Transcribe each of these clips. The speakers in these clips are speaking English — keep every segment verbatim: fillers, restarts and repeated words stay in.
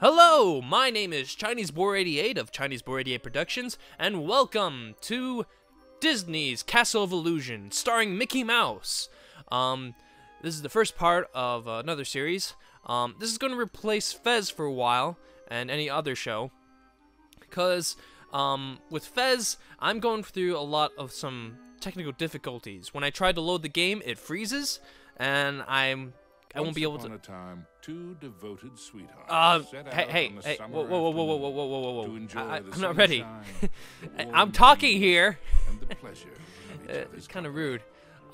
Hello, my name is ChineseBoar eighty-eight of ChineseBoar eighty-eight Productions, and welcome to Disney's Castle of Illusion, starring Mickey Mouse. Um, this is the first part of another series. Um, this is going to replace Fez for a while, and any other show, because, um, with Fez, I'm going through a lot of some technical difficulties. When I try to load the game, it freezes, and I'm... I won't be able to. Time, two devoted sweethearts uh, hey, hey, hey, whoa, whoa, whoa, whoa, whoa, whoa, whoa, whoa, whoa. I, I'm not ready. I'm talking here. It's kind of rude.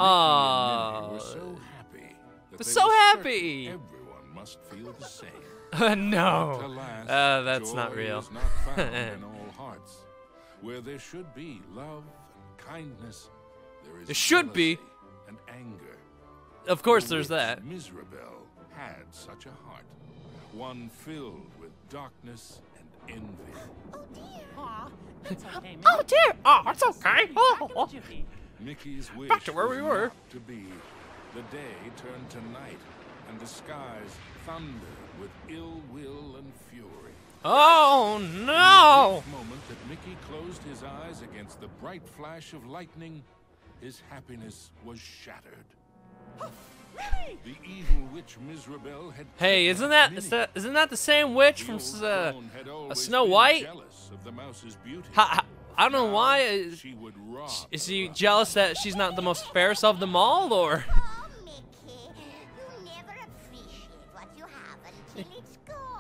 Oh. So happy. They're so happy. Everyone must feel the same. No. Uh, that's not real. Where there should be love and kindness, there is. There should be. And anger. Of course, there's that. Miserabelle had such a heart, one filled with darkness and envy. Oh dear! Aw, it's okay, oh dear! Oh, it's okay. Oh, oh. Mickey's wish back to where we were. To be, the day turned to night, and the skies thundered with ill will and fury. Oh no! In the moment that Mickey closed his eyes against the bright flash of lightning, his happiness was shattered. The evil witch Miserabelle had hey, isn't that, is that isn't that the same witch from uh, a Snow White? Of the mouse's beauty. Ha, ha, I don't know why. She would rob is she jealous that she's not the most fairest of them all, or? Oh, Mickey, you never appreciate what you have until it's gone.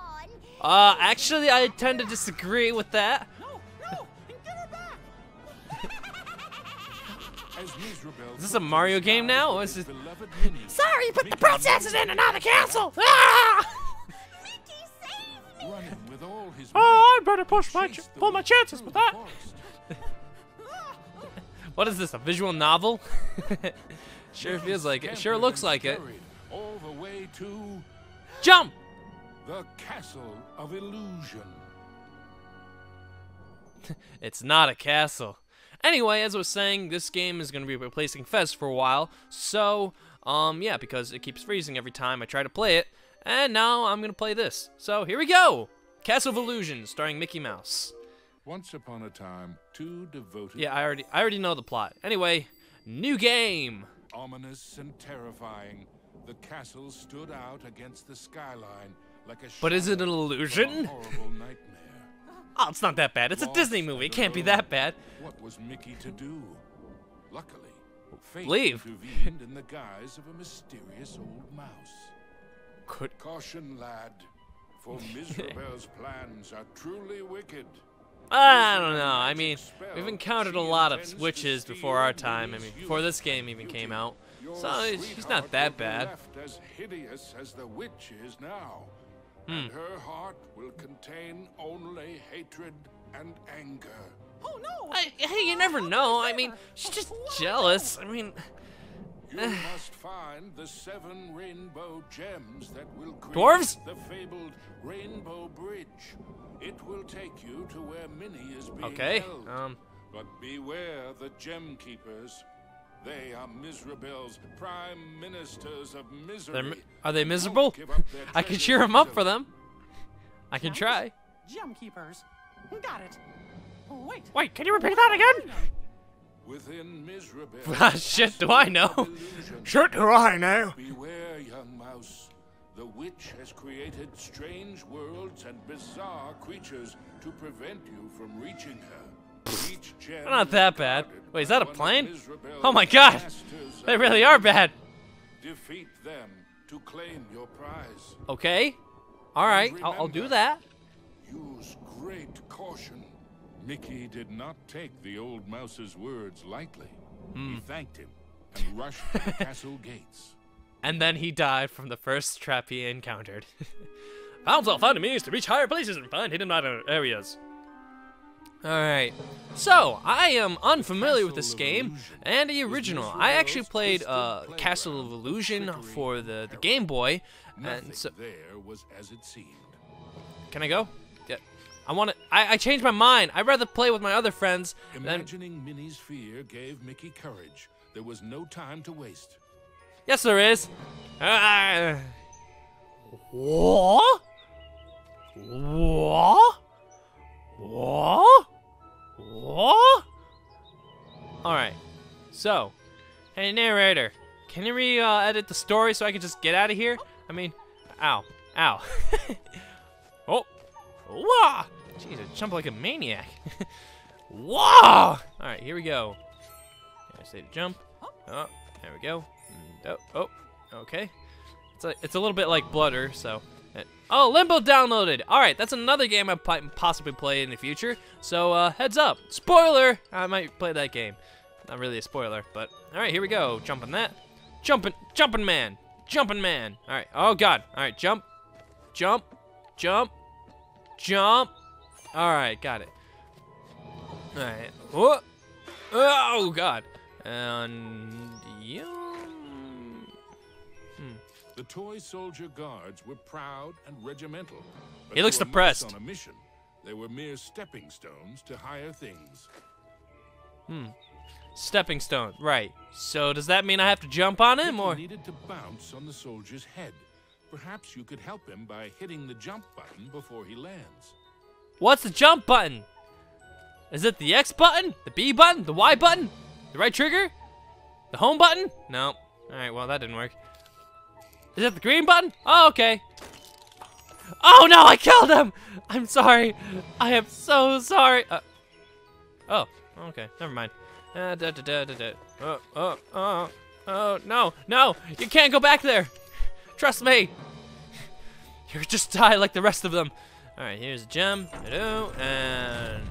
Uh, actually, I tend to disagree with that. Is this a Mario game now? Or is it... Sorry, but the princess is in another castle! Ah! Mickey, save me! Oh, I better push my ch pull my chances with that! What is this, a visual novel? Sure feels like it. Sure looks like it. All the way to jump! The Castle of Illusion. It's not a castle. Anyway, as I was saying, this game is going to be replacing Fez for a while, so, um, yeah, because it keeps freezing every time I try to play it, and now I'm going to play this. So, here we go! Castle of Illusion, starring Mickey Mouse. Once upon a time, two devoted... Yeah, I already, I already know the plot. Anyway, new game! Ominous and terrifying, the castle stood out against the skyline like a... But is it an illusion? Horrible nightmare. Oh, it's not that bad. It's a Disney movie. It can't be that bad. What was Mickey to do? Luckily, fate leave intervened in the guise of a mysterious old mouse. Could caution, lad, for Miserabelle's plans are truly wicked. I don't know. I mean, we've encountered a lot of witches before our time. I mean, before this game even came out. So she's not that bad. As hideous as the witch is now. And her heart will contain only hatred and anger. Oh no! I, hey, you never know. I mean, she's just jealous. I mean, you must find the seven rainbow gems that will create dwarves? The fabled Rainbow Bridge. It will take you to where Minnie is being okay. held. Um. But beware the gem keepers. They are Miserabelle's prime ministers of misery. Mi are they miserable? I can cheer them up for them. I can try. Gem keepers. Got it. Wait. Wait, can you repeat that again? Within Miserabelle. Shit, do I know? Shit, do I know? Beware, young mouse. The witch has created strange worlds and bizarre creatures to prevent you from reaching her. Not that bad. Wait, is that a plane? Oh my god! They really are bad! Defeat them to claim your prize. Okay. Alright, I'll, I'll do that. Use great caution. Mickey did not take the old mouse's words lightly. Mm. He thanked him and rushed to the castle gates. And then he died from the first trap he encountered. Found all found a means to reach higher places and find hidden areas. Alright, so I am unfamiliar with this game and the original. I actually played uh, Castle of Illusion for the, the Game Boy. And so, can I go? Yeah. I want to. I, I changed my mind. I'd rather play with my other friends. Imagining Minnie's fear gave Mickey courage. There was no time to waste. Yes, there is. Uh, what? What? What? What? Alright. So. Hey, narrator. Can you re uh, edit the story so I can just get out of here? I mean, ow. Ow. Oh. Wah! Jeez, I jump like a maniac. Wah! Alright, here we go. I say to jump. Oh, there we go. And, oh, oh, okay. It's a, it's a little bit like Bludder, so. Oh, Limbo downloaded! Alright, that's another game I might possibly play in the future. So, uh, heads up. Spoiler! I might play that game. Not really a spoiler, but. Alright, here we go. Jumping that. Jumping, jumping man. Jumping man. Alright, oh god. Alright, jump. Jump. Jump. Jump. Alright, got it. Alright. Whoa. Oh god. And yeah. Hmm. The toy soldier guards were proud and regimental. But he looks depressed. On a mission, they were mere stepping stones to higher things. Hmm. Stepping stone, right? So does that mean I have to jump on him, or? Needed to bounce on the soldier's head. Perhaps you could help him by hitting the jump button before he lands. What's the jump button? Is it the X button? The B button? The Y button? The right trigger? The home button? No. Alright, well, that didn't work. Is it the green button? Oh, okay. Oh, no, I killed him! I'm sorry. I am so sorry. Uh, oh, okay. Never mind. Uh, da, da, da, da, da. Oh, oh, oh, oh, no, no. You can't go back there. Trust me. You'll just die like the rest of them. Alright, here's a gem. Hello, and...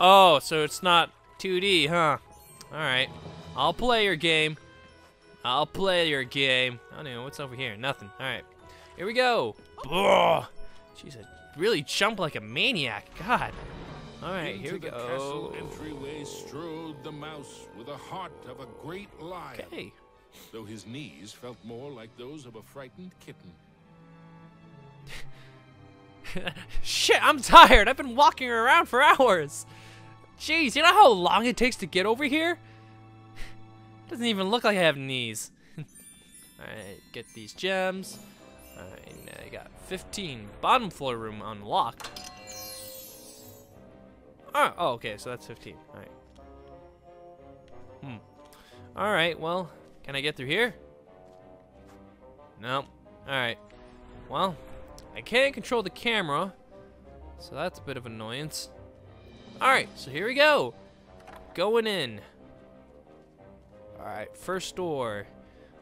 Oh, so it's not two D, huh? Alright. I'll play your game. I'll play your game. I don't know. What's over here? Nothing. Alright. Here we go. Oh. Jeez, I really jumped like a maniac. God. Alright, here we go. Into the castle entryway strode the mouse with a heart of a great lion. Okay. Though his knees felt more like those of a frightened kitten. Shit, I'm tired. I've been walking around for hours. Jeez, you know how long it takes to get over here? Doesn't even look like I have knees. Alright, get these gems. Alright, I got fifteen. Bottom floor room unlocked. Oh, oh okay, so that's fifteen. Alright. Hmm. Alright, well, can I get through here? No. Alright. Well, I can't control the camera, so that's a bit of an annoyance. Alright, so here we go. Going in. Alright, first door.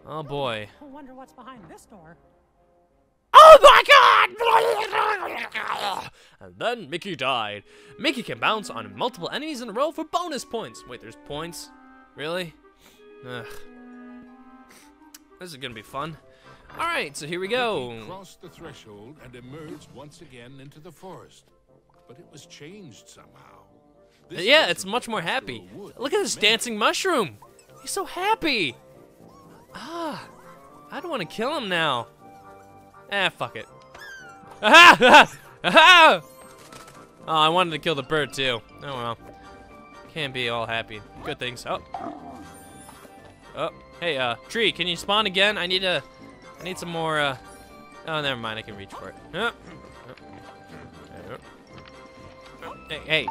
Oh boy. I wonder what's behind this door. Oh my god! And then Mickey died. Mickey can bounce on multiple enemies in a row for bonus points. Wait, there's points? Really? Ugh. This is gonna be fun. Alright, so here we go. Mickey crossed the threshold and emerged once again into the forest. But it was changed somehow. This yeah, it's much more happy. Look at this dancing mushroom. He's so happy. Ah, I don't want to kill him now. Ah, fuck it. Ah, ah, oh, I wanted to kill the bird too. Oh well, can't be all happy. Good things. Oh, oh, hey, uh, tree, can you spawn again? I need a, I need some more. Uh, oh, never mind. I can reach for it. Oh. Hey, hey.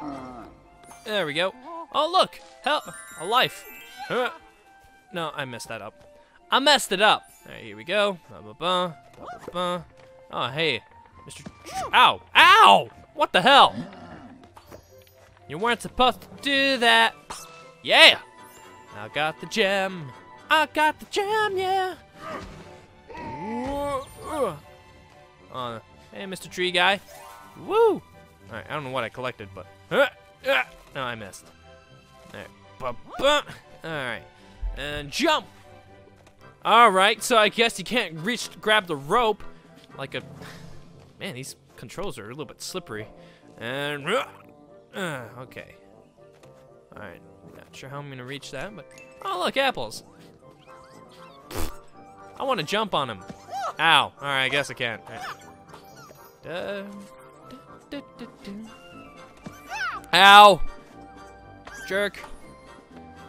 There we go. Oh, look. Help. A life. Huh. No, I messed that up. I messed it up. All right, here we go. Ba, ba, ba, ba, ba. Oh, hey. Mister Ow. Ow. What the hell? You weren't supposed to do that. Yeah. I got the gem. I got the gem, yeah. Uh, hey, Mister Tree Guy. Woo. Alright, I don't know what I collected, but... Uh, uh, no, I missed. Alright. Alright. And jump! Alright, so I guess you can't reach to grab the rope. Like a... Man, these controls are a little bit slippery. And... Uh, okay. Alright. Not sure how I'm gonna reach that, but... Oh, look, apples! I want to jump on him. Ow. Alright, I guess I can't. Right. Uh... Do, do, do. Ow! Jerk.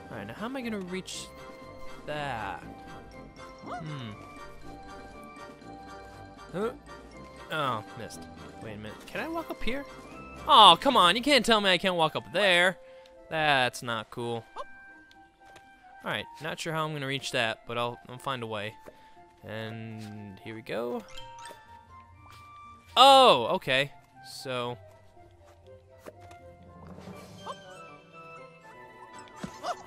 Alright, now how am I gonna reach that? Hmm. Huh? Oh, missed. Wait a minute. Can I walk up here? Oh, come on. You can't tell me I can't walk up there. That's not cool. Alright, not sure how I'm going to reach that, but I'll, I'll find a way. And here we go. Oh, okay. So...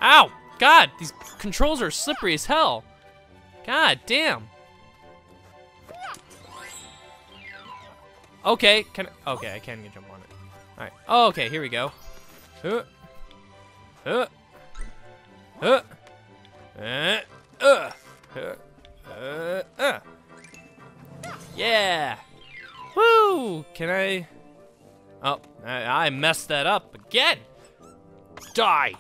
Ow! God, these controls are slippery as hell. God damn. Okay, can I, okay, I can jump on it. All right. Oh, okay, here we go. Uh, uh, uh, uh, uh, uh, uh. Yeah. Woo! Can I? Oh, I, I messed that up again. Die.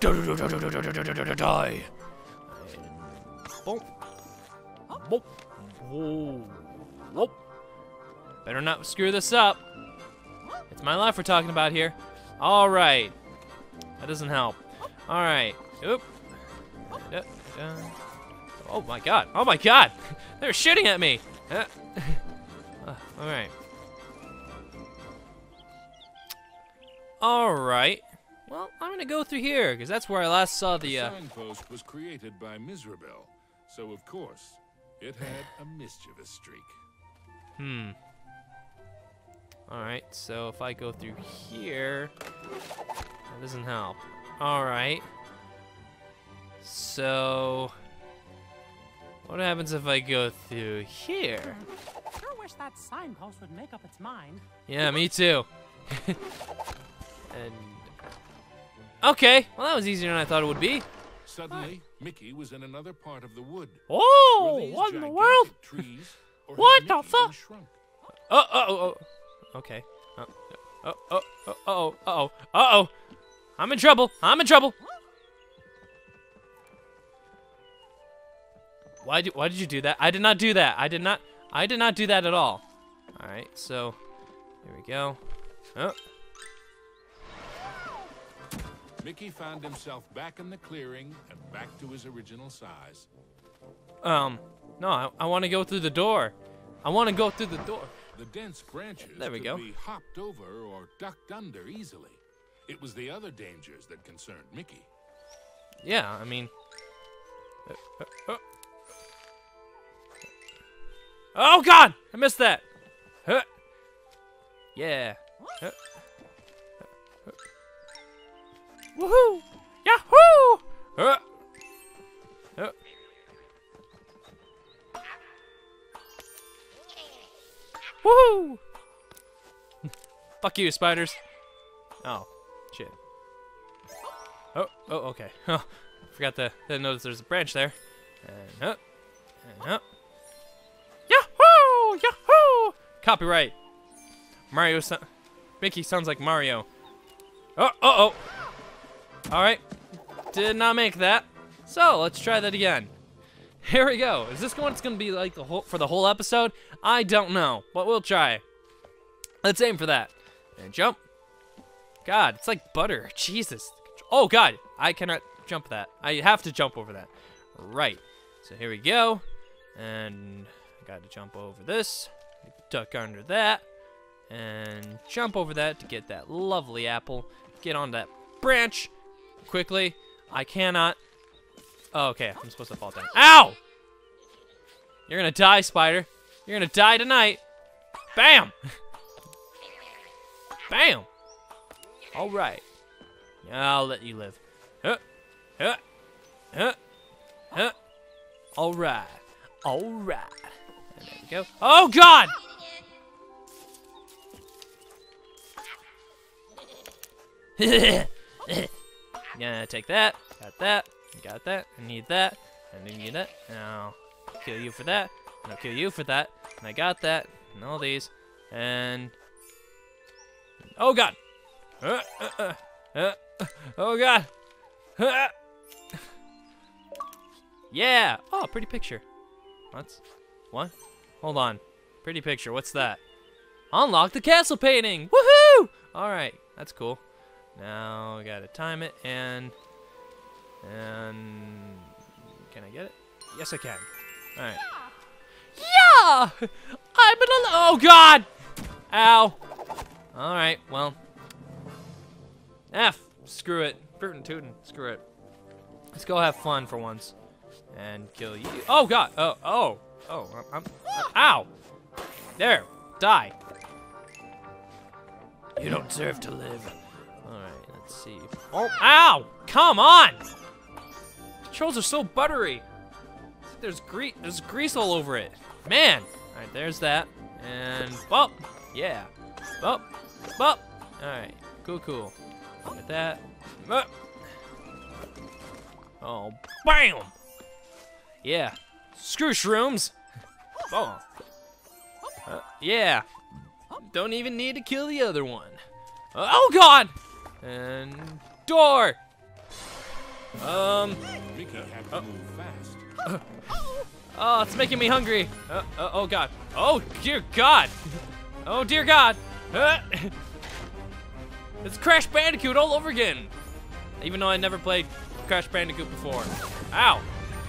Die. Boom. Boom. Whoa. Whoa. Better not screw this up. It's my life we're talking about here. All right. That doesn't help. All right. Oop. Oh my God. Oh my God. They're shooting at me. All right. All right. Well, I'm gonna go through here because that's where I last saw the. Uh... The signpost was created by Miserabelle, so of course it had a mischievous streak. Hmm. All right, so if I go through here, that doesn't help. All right. So, what happens if I go through here? Sure wish that signpost would make up its mind. Yeah, me too. And. Okay, well that was easier than I thought it would be. Suddenly, ah. Mickey was in another part of the wood. Oh, what in the world? Trees, what the fuck? Oh, oh, oh, okay. Oh, oh, oh, oh, oh, oh, oh. I'm in trouble. I'm in trouble. Why did Why did you do that? I did not do that. I did not. I did not do that at all. All right, so here we go. Oh. Mickey found himself back in the clearing and back to his original size. Um, no, I, I want to go through the door. I want to go through the door. The dense branches there we could go. be hopped over or ducked under easily. It was the other dangers that concerned Mickey. Yeah, I mean... Uh, uh, uh. Oh, God! I missed that! Huh. Yeah. Huh. Woohoo! Yahoo! Uh. Uh. Woohoo! Fuck you, spiders. Oh, shit. Oh, oh, okay. Oh, forgot to didn't notice there's a branch there. And up, and up. Yahoo! Yahoo! Copyright. Mario. So Mickey sounds like Mario. Oh, uh oh, oh. Alright, did not make that, so let's try that again. Here we go. Is this one going to be like the whole, for the whole episode? I don't know, but we'll try. Let's aim for that. And jump. God, it's like butter. Jesus. Oh, God, I cannot jump that. I have to jump over that. Right, so here we go. And I got to jump over this, duck under that, and jump over that to get that lovely apple. Get on that branch. Quickly, I cannot. Oh, okay, I'm supposed to fall down. Ow! You're gonna die, spider. You're gonna die tonight. Bam! Bam! All right. I'll let you live. Huh? Huh? Huh? Huh? All right. All right. There we go. Oh God! Yeah, take that, got that, got that, I need that, I need that, and I'll kill you for that, and I'll kill you for that, and I got that, and all these, and, oh God, uh, uh, uh, uh, uh, oh God, uh. Yeah, oh, pretty picture, what's, what, hold on, pretty picture, what's that, unlock the castle painting, woohoo, alright, that's cool. Now I gotta time it and and can I get it? Yes, I can. All right. Yeah, yeah! I'm in a- oh god! Ow. Alright, well. F. Screw it. Fruitin' tootin'. Screw it. Let's go have fun for once. And kill you. Oh god! Oh, oh. Oh, I'm, I'm- ow! There. Die. You don't deserve to live. Alright, let's see. Oh, ow! Come on! Controls are so buttery. There's grease. There's grease all over it. Man. All right, there's that. And bop. Yeah. Bop. Bop. All right. Cool. Cool. Look at that. Bop. Oh. Bam. Yeah. Screw shrooms. Boom. Uh, yeah. Don't even need to kill the other one. Uh, oh God. And door. Um. Rika had to move fast. Uh, oh, it's making me hungry. Uh, uh, oh God. Oh dear God. Oh dear God. Uh, it's Crash Bandicoot all over again. Even though I never played Crash Bandicoot before. Ow.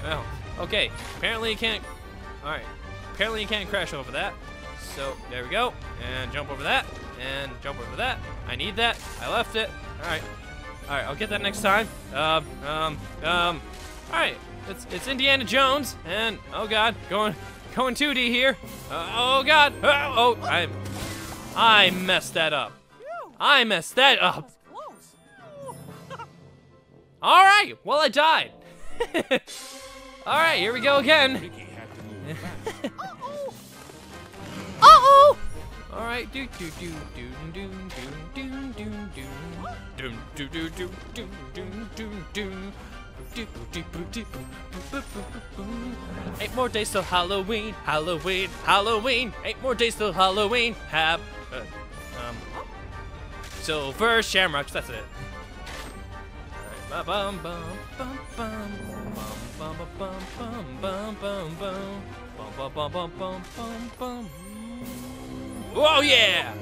Ow. Okay. Apparently you can't. All right. Apparently you can't crash over that. So there we go. And jump over that. And jump over that. I need that. I left it. All right. All right. I'll get that next time. Um. Um. Um. All right. It's, it's Indiana Jones, and oh god, going going two D here. Uh, oh god, oh, oh I I messed that up. I messed that up. All right, well I died. All right, here we go again. Uh oh. All right, do do do do do do do do do do do do do do. Eight more days till Halloween, Halloween, Halloween. Eight more days till Halloween. Have uh, um, silver shamrocks. That's it. All right. Bum bum bum bum bum bum bum bum bum bum bum bum. Oh yeah!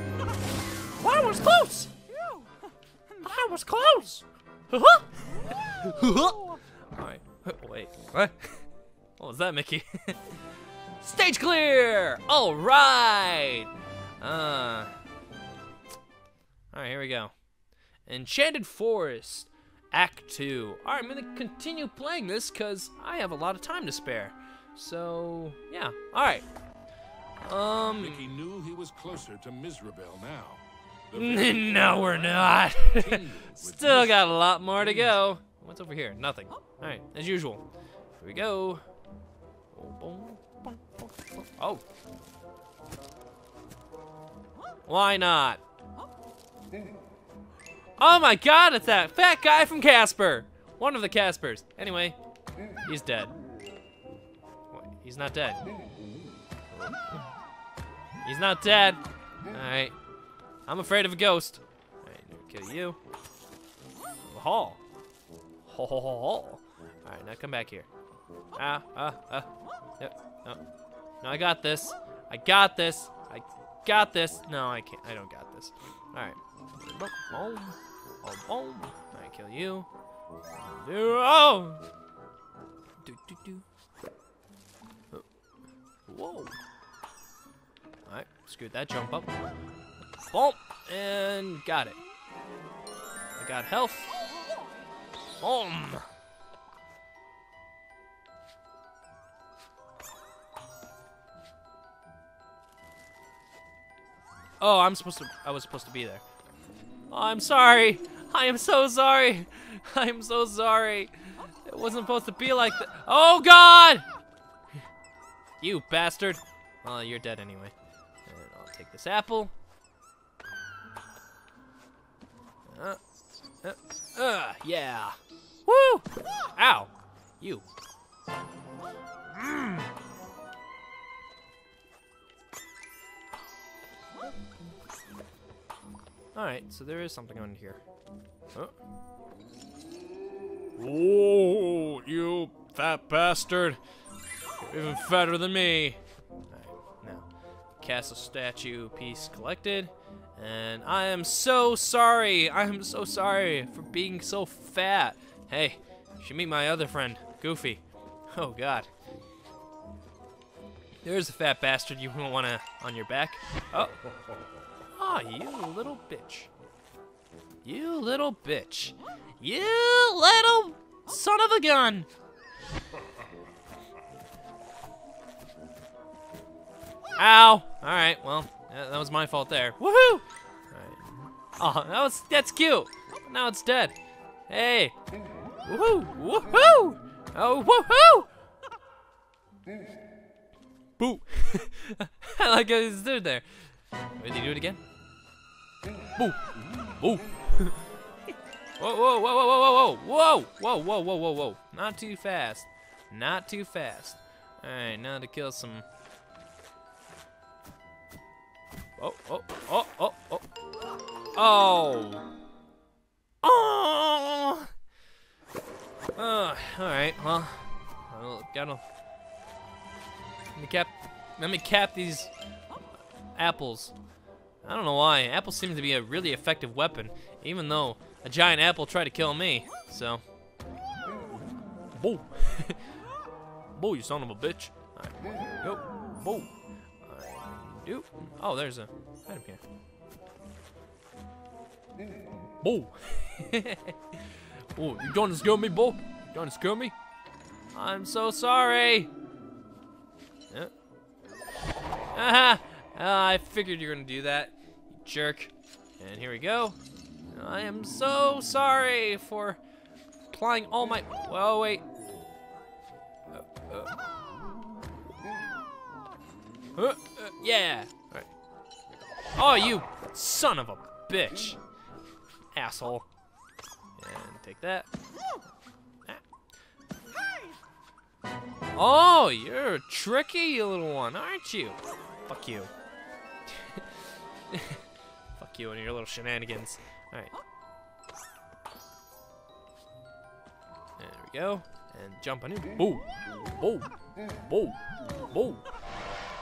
I was close. I was close. Huh? Alright, wait, what? What was that, Mickey? Stage clear! Alright! Uh. Alright, here we go. Enchanted Forest, Act two. Alright, I'm gonna continue playing this because I have a lot of time to spare. So, yeah, alright. Um. Mickey knew he was closer to Miserabelle now. No, we're not. Still got a lot more to go. What's over here? Nothing. All right, as usual. Here we go. Oh. Why not? Oh my God, it's that fat guy from Casper. One of the Caspers. Anyway, he's dead. He's not dead. He's not dead. All right. I'm afraid of a ghost. Alright, kill you. Haul. Ho ho ho ho. Alright, now come back here. Ah, ah, ah. No, no. No, I got this. I got this. I got this. No, I can't. I don't got this. Alright. Boom. Boom. Boom. Alright, kill you. Oh! Do, do, do. Whoa. Alright, screwed that jump up. Boom, and got it. I got health. Boom. Oh, I'm supposed to, I was supposed to be there. Oh, I'm sorry. I am so sorry. I am so sorry. It wasn't supposed to be like that. Oh God! You bastard. Well, you're dead anyway. And I'll take this apple. Uh, uh, uh, yeah. Woo! Ow. You. Mm. Alright, so there is something on here. Huh? Oh, you fat bastard. You're even fatter than me. Alright, now. Castle statue piece collected. And I am so sorry. I am so sorry for being so fat. Hey, you should meet my other friend, Goofy. Oh God. There's a fat bastard you won't want to on your back. Oh. Ah, oh, you little bitch. You little bitch. You little son of a gun. Ow. Alright, well, that was my fault there. Woohoo! All right. Oh, that was, that's cute. Now it's dead. Hey. Woohoo! Woohoo! Oh, woohoo! Boo! I like how he's doing there. Wait, did he do it again? Boo! Boo! Whoa, whoa, whoa, whoa, whoa, whoa, whoa! Whoa, whoa, whoa, whoa, whoa! Not too fast. Not too fast. Alright, now to kill some. Oh, oh, oh, oh, oh. Oh! Oh! Oh, alright, well, I'll, gotta, let me cap, let me cap these apples. I don't know why, apples seem to be a really effective weapon, even though a giant apple tried to kill me, so. Boo! Boo, you son of a bitch. Alright, go, boo. Alright, oh, there's a item here. Boo! Oh, you gonna screw me, bull? You gonna screw me? I'm so sorry. Yeah. Aha! Uh, I figured you were gonna do that, you jerk. And here we go. I am so sorry for applying all my. Whoa, wait. Uh, uh. Uh, uh, yeah. All right. Oh, you son of a bitch, asshole. And take that. Oh, you're tricky, you little one, aren't you? Fuck you. Fuck you and your little shenanigans. Alright. There we go. And jump on him. Boo! Boo! Boo! Boo!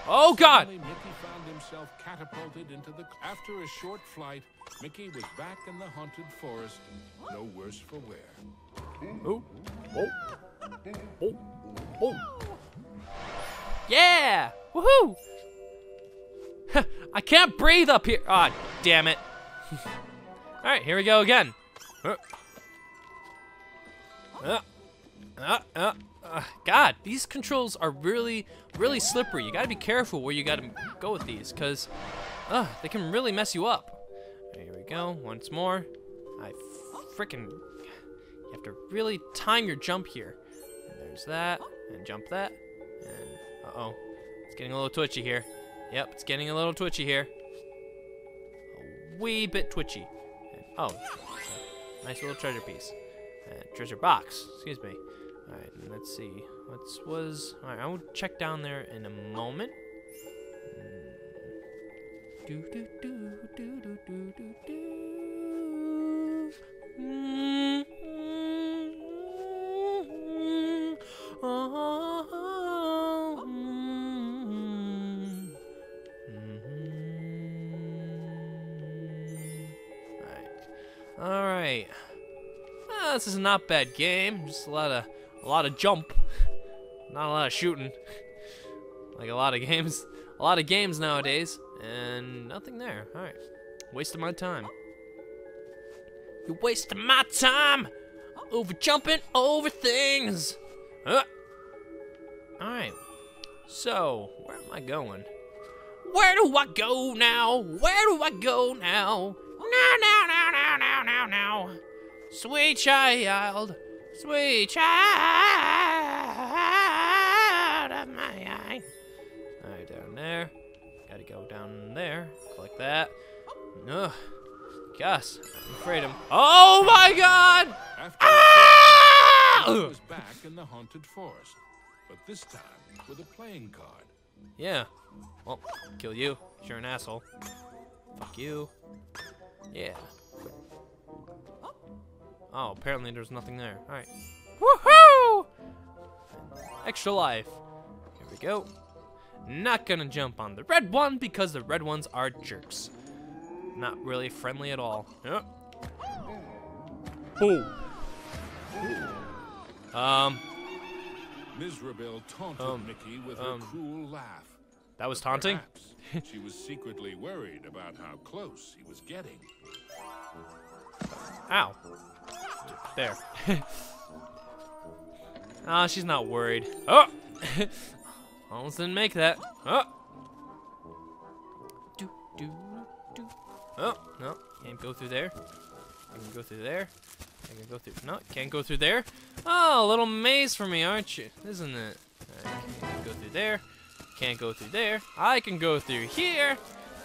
Oh, God! Mickey found himself catapulted into the. After a short flight, Mickey was back in the haunted forest, no worse for wear. Oh, oh, oh, oh! Yeah! Woohoo! I can't breathe up here. Ah, oh, damn it! All right, here we go again. Uh, uh, uh, uh. Uh, God, these controls are really, really slippery. You gotta be careful where you gotta go with these, cause uh, they can really mess you up. Here we go, once more. I frickin', you have to really time your jump here. And there's that, and jump that, and uh-oh, it's getting a little twitchy here. Yep, it's getting a little twitchy here. A wee bit twitchy. And, oh, nice little treasure piece. And treasure box, excuse me. Alright, let's see. What's was. Alright, I will check down there in a moment. Do do do do do do do do. Alright. Alright. Ah, this is not a bad game. Just a lot of. A lot of jump, not a lot of shooting, like a lot of games, a lot of games nowadays, and nothing there. All right, wasting my time. You're wasting my time over jumping over things. Uh. All right, so where am I going? Where do I go now? Where do I go now? Now, now, now, now, now, now, now, sweet child. Sweet child of my eye. Alright, down there. Gotta go down there. Collect that. Ugh. Gus, I'm afraid I'm. Oh my God! After ah! He was back in the haunted forest, but this time with a playing card. Yeah. Well, kill you. You're an asshole. Fuck you. Yeah. Oh, apparently there's nothing there. Alright. Woohoo! Extra life. Here we go. Not gonna jump on the red one because the red ones are jerks. Not really friendly at all. Yep. Boom. Um. Miserabelle taunted um, Mickey with um, her cruel laugh. That was taunting? She was secretly worried about how close he was getting. Ow. There. Ah, oh, she's not worried. Oh! Almost didn't make that. Oh! Do, do, do. Oh, no. Can't go through there. I can go through there. I can go through. No, can't go through there. Oh, a little maze for me, aren't you? Isn't it? I can't go through there. Can't go through there. I can go through here.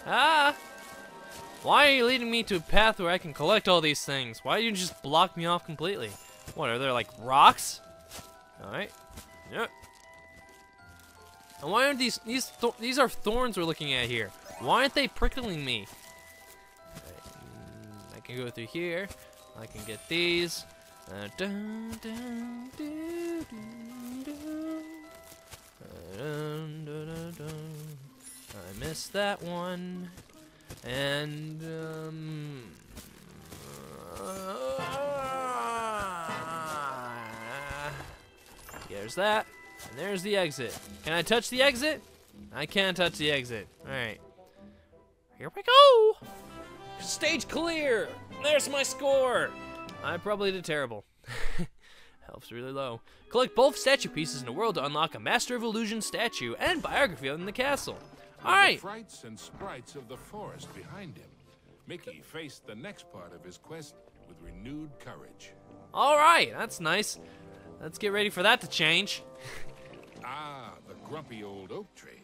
Ah! Why are you leading me to a path where I can collect all these things? Why do you just block me off completely? What, are there like rocks? Alright. Yep. And why aren't these, these, th these are thorns we're looking at here. Why aren't they prickling me? I can go through here. I can get these. Uh, dun, dun, dun, dun, dun. Uh, dun, dun, dun, dun. I missed that one. And, um... Uh, there's that. And there's the exit. Can I touch the exit? I can't touch the exit. Alright. Here we go! Stage clear! There's my score! I probably did terrible. Helps really low. Collect both statue pieces in the world to unlock a Master of Illusion statue and biography on the castle. All right. The frights and sprites of the forest behind him, Mickey faced the next part of his quest with renewed courage. All right, that's nice. Let's get ready for that to change. Ah, the grumpy old oak tree.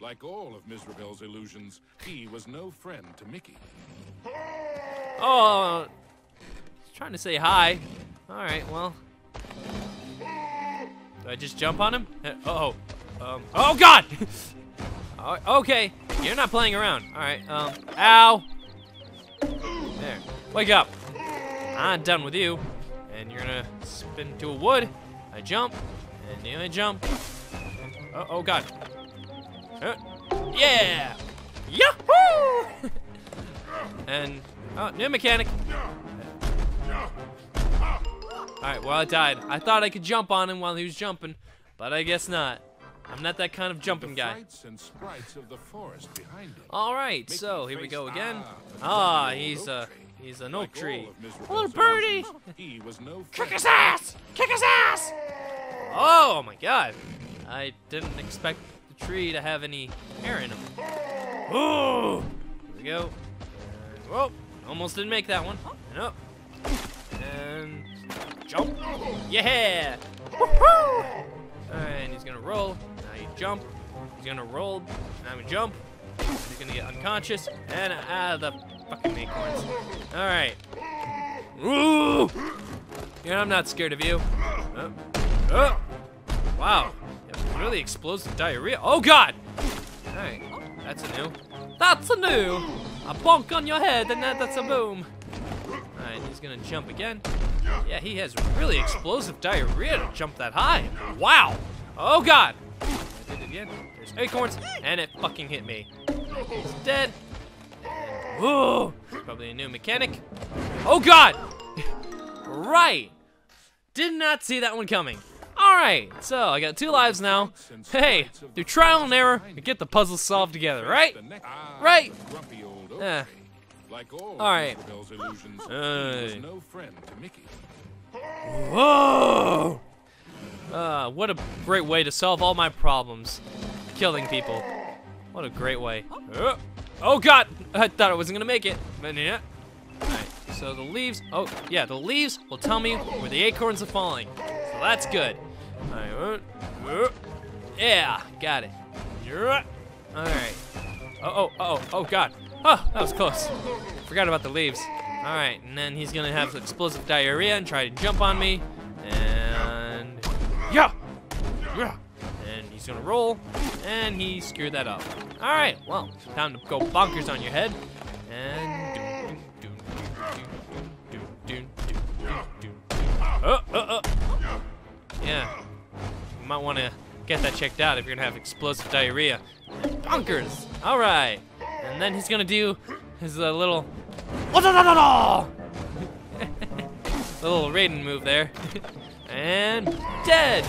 Like all of Miserabelle's illusions, he was no friend to Mickey. Oh, he's trying to say hi. All right, well. Do I just jump on him? Uh-oh. Um, oh, God! Okay, you're not playing around. All right, um, ow. There, wake up. I'm done with you. And you're gonna spin into a wood. I jump, and then I jump. Oh, oh God. Uh, yeah! Yahoo! And, oh, new mechanic. All right, well, I died. I thought I could jump on him while he was jumping, but I guess not. I'm not that kind of jumping guy. All right, so here we go again. Ah, he's a he's an oak tree. Little birdie, kick his ass! Kick his ass! Oh my God! I didn't expect the tree to have any hair in him. Ooh! Here we go. And, whoa! Almost didn't make that one. And up. And jump! Yeah! Woohoo! And he's gonna roll. Now you jump. He's gonna roll. Now we jump. He's gonna get unconscious. And ah, the fucking acorns. All right. Ooh! You know, I'm not scared of you. Oh. Oh. Wow. Really explosive diarrhea. Oh God! All right. That's a new. That's a new. A bonk on your head, and that, that's a boom. All right. He's gonna jump again. Yeah, he has really explosive diarrhea to jump that high. Wow. Oh, God. I did it again. There's acorns, and it fucking hit me. He's dead. Ooh. Probably a new mechanic. Oh, God. Right. Did not see that one coming. All right. So, I got two lives now. Hey, through trial and error, we get the puzzle solved together, right? Right. Yeah. Like all right. Illusions, uh, no friend to Mickey. Whoa! Uh, what a great way to solve all my problems. Killing people. What a great way. Uh, oh, God! I thought I wasn't going to make it. But yeah. All right, so the leaves. Oh, yeah, the leaves will tell me where the acorns are falling. So that's good. All right. Uh, uh, yeah, got it. Yeah. All right. Uh-oh, uh-oh, oh, God. Oh, that was close. Forgot about the leaves. All right, and then he's gonna have explosive diarrhea and try to jump on me. And yeah, yeah. And he's gonna roll, and he screwed that up. All right, well, time to go bonkers on your head. And oh, oh, oh. Yeah. You might want to get that checked out if you're gonna have explosive diarrhea. Bonkers. All right. And then he's gonna do his uh, little little Raiden move there. And dead.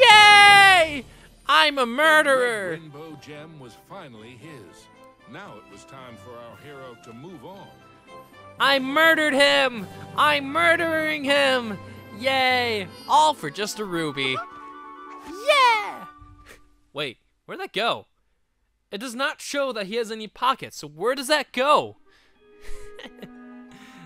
Yay! I'm a murderer. gem was finally his. Now it was time for our hero to move on. I murdered him! I'm murdering him! Yay! All for just a ruby. Yeah! Wait, where'd that go? It does not show that he has any pockets, so where does that go?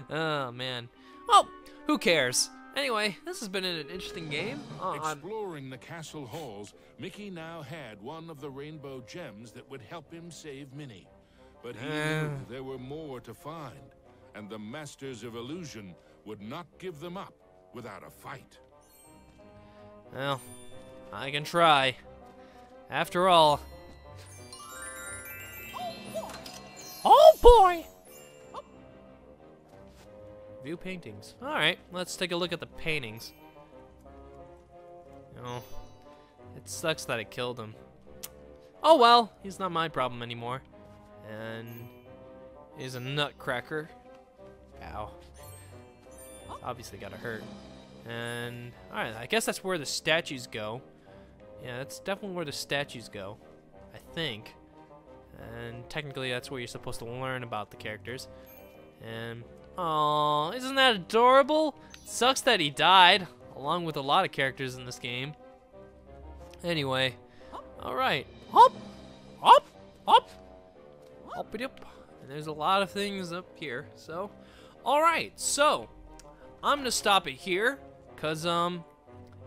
Oh, man. Oh, who cares? Anyway, this has been an interesting game. Oh, Exploring I'm... the castle halls, Mickey now had one of the rainbow gems that would help him save Minnie. But he uh... knew there were more to find, and the Masters of Illusion would not give them up without a fight. Well, I can try. After all... Oh, boy! View paintings. Alright, let's take a look at the paintings. Oh, it sucks that I killed him. Oh well, he's not my problem anymore. And he's a nutcracker. Ow. It's obviously gotta hurt. And alright, I guess that's where the statues go. Yeah, that's definitely where the statues go, I think. And technically that's where you're supposed to learn about the characters. And oh, isn't that adorable? Sucks that he died, along with a lot of characters in this game. Anyway, all right, hop, hop, hop, hoppity up. And there's a lot of things up here. So, all right, so I'm gonna stop it here, cause um,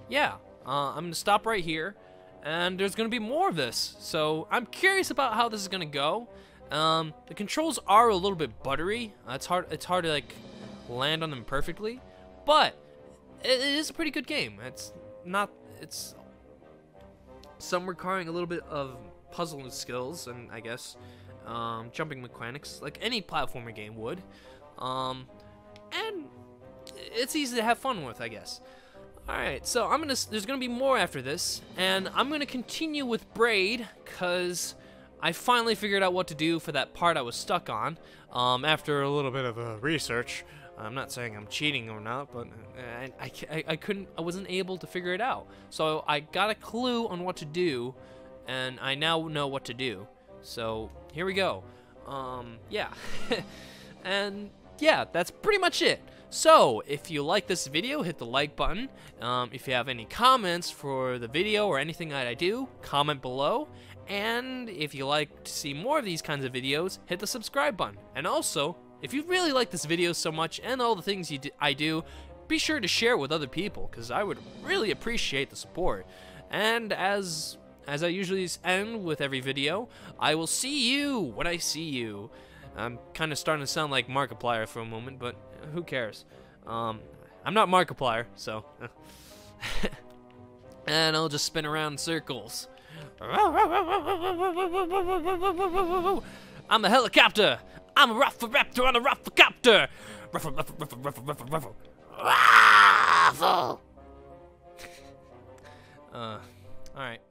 yeah, uh, I'm gonna stop right here, and there's gonna be more of this. So I'm curious about how this is gonna go. Um, the controls are a little bit buttery. Uh, it's hard. It's hard to like land on them perfectly, but it, it is a pretty good game. It's not. It's some requiring a little bit of puzzle skills and I guess um, jumping mechanics, like any platformer game would. Um, and it's easy to have fun with, I guess. All right. So I'm gonna. There's gonna be more after this, and I'm gonna continue with Braid because I finally figured out what to do for that part I was stuck on, um, after a little bit of uh, research. I'm not saying I'm cheating or not, but I, I, I couldn't, I wasn't able to figure it out. So I got a clue on what to do, and I now know what to do. So here we go. Um, yeah, and yeah, that's pretty much it. So if you like this video, hit the like button. Um, if you have any comments for the video or anything that I do, comment below. And if you like to see more of these kinds of videos, hit the subscribe button. And also, if you really like this video so much and all the things you d I do, be sure to share it with other people, because I would really appreciate the support. And as as I usually end with every video, I will see you when I see you. I'm kind of starting to sound like Markiplier for a moment, but who cares? Um, I'm not Markiplier, so... And I'll just spin around in circles. I'm a helicopter. I'm a ROFL-Raptor on a ROFL-Copter. Ruffle, ruffle, ruffle, ruffle, ruffle, ruffle. Ruffle. Uh, all right.